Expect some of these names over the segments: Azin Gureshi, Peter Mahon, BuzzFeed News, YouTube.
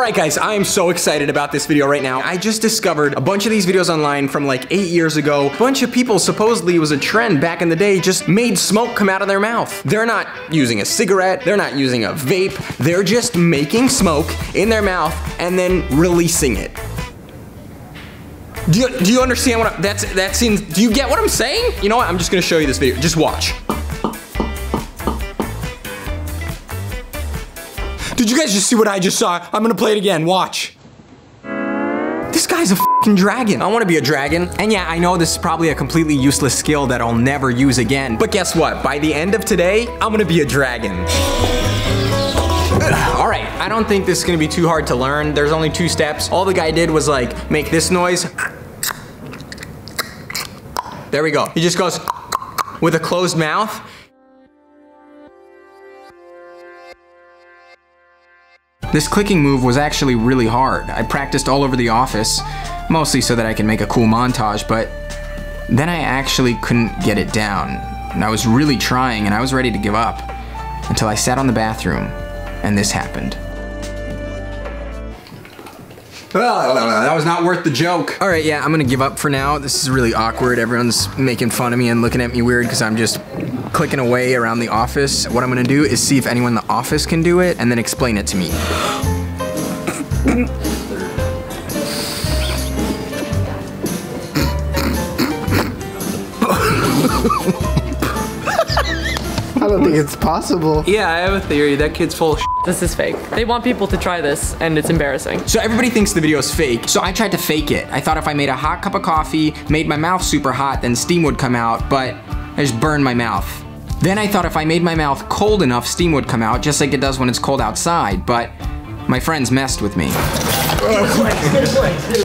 Alright guys, I am so excited about this video right now. I just discovered a bunch of these videos online from like 8 years ago. A bunch of people, supposedly it was a trend back in the day, just made smoke come out of their mouth. They're not using a cigarette, they're not using a vape, they're just making smoke in their mouth and then releasing it. Do you understand what do you get what I'm saying? You know what, I'm just gonna show you this video, just watch. Did you guys just see what I just saw? I'm gonna play it again, watch. This guy's a f***ing dragon. I wanna be a dragon. And yeah, I know this is probably a completely useless skill that I'll never use again, but guess what, by the end of today, I'm gonna be a dragon. All right, I don't think this is gonna be too hard to learn. There's only 2 steps. All the guy did was like, make this noise. There we go. He just goes with a closed mouth. This clicking move was actually really hard. I practiced all over the office, mostly so that I can make a cool montage, but then I actually couldn't get it down. And I was really trying and I was ready to give up until I sat on the bathroom. And this happened. That was not worth the joke. All right, yeah, I'm gonna give up for now. This is really awkward. Everyone's making fun of me and looking at me weird because I'm just clicking away around the office. What I'm gonna do is see if anyone in the office can do it and then explain it to me. I don't think it's possible. Yeah, I have a theory. That kid's full of shit. This is fake. They want people to try this and it's embarrassing. So everybody thinks the video is fake. So I tried to fake it. I thought if I made a hot cup of coffee, made my mouth super hot, then steam would come out, but I just burned my mouth. Then I thought if I made my mouth cold enough, steam would come out, just like it does when it's cold outside, but my friends messed with me.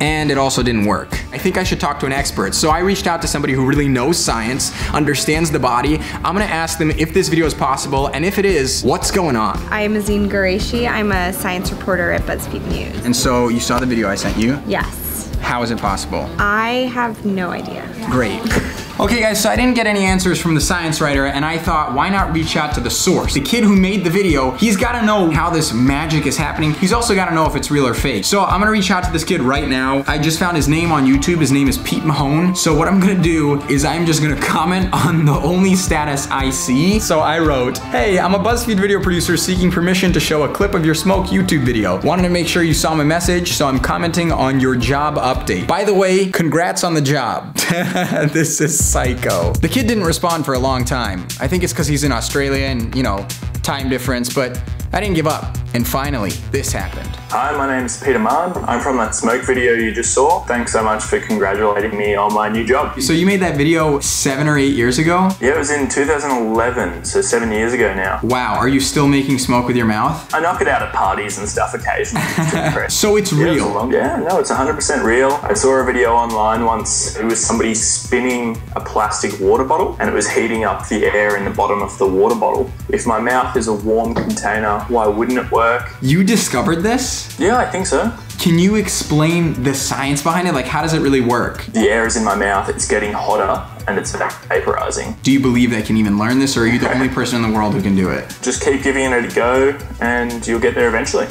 And it also didn't work. I think I should talk to an expert. So I reached out to somebody who really knows science, understands the body. I'm gonna ask them if this video is possible, and if it is, what's going on? I'm Azin Gureshi. I'm a science reporter at BuzzFeed News. And so you saw the video I sent you? Yes. How is it possible? I have no idea. Great. Okay guys, so I didn't get any answers from the science writer and I thought, why not reach out to the source? The kid who made the video, he's gotta know how this magic is happening. He's also gotta know if it's real or fake. So I'm gonna reach out to this kid right now. I just found his name on YouTube. His name is Pete Mahon. So what I'm gonna do is I'm just gonna comment on the only status I see. So I wrote, hey, I'm a BuzzFeed video producer seeking permission to show a clip of your smoke YouTube video. Wanted to make sure you saw my message, so I'm commenting on your job update. By the way, congrats on the job. This is psycho. The kid didn't respond for a long time. I think it's because he's in Australia and, you know, time difference, but I didn't give up. And finally, this happened. Hi, my name's Peter Mahon. I'm from that smoke video you just saw. Thanks so much for congratulating me on my new job. So you made that video 7 or 8 years ago? Yeah, it was in 2011, so 7 years ago now. Wow, are you still making smoke with your mouth? I knock it out at parties and stuff occasionally. So it's real? Yeah, no, it's 100% real. I saw a video online once. It was somebody spinning a plastic water bottle and it was heating up the air in the bottom of the water bottle. If my mouth is a warm container, why wouldn't it work? You discovered this? Yeah, I think so. Can you explain the science behind it? Like, how does it really work? The air is in my mouth, it's getting hotter, and it's vaporizing. Do you believe they can even learn this, or are you the only person in the world who can do it? Just keep giving it a go, and you'll get there eventually.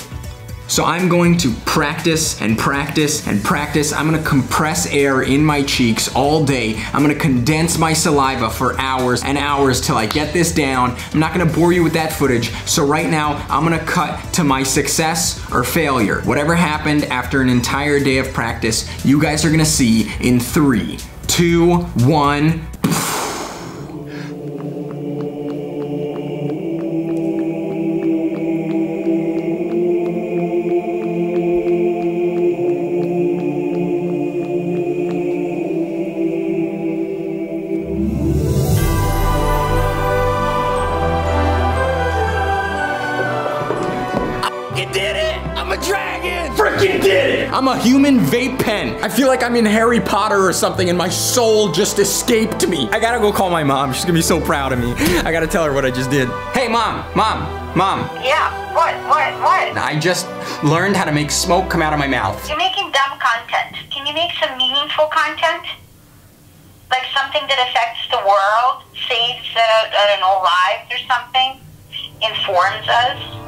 So I'm going to practice and practice and practice. I'm gonna compress air in my cheeks all day. I'm gonna condense my saliva for hours and hours till I get this down. I'm not gonna bore you with that footage. So right now, I'm gonna cut to my success or failure. Whatever happened after an entire day of practice, you guys are gonna see in 3, 2, 1. I'm a human vape pen. I feel like I'm in Harry Potter or something and my soul just escaped me. I gotta go call my mom. She's gonna be so proud of me. I gotta tell her what I just did. Hey, Mom. Yeah, what? I just learned how to make smoke come out of my mouth. You're making dumb content. Can you make some meaningful content? Like something that affects the world, saves, I don't know, lives or something, informs us?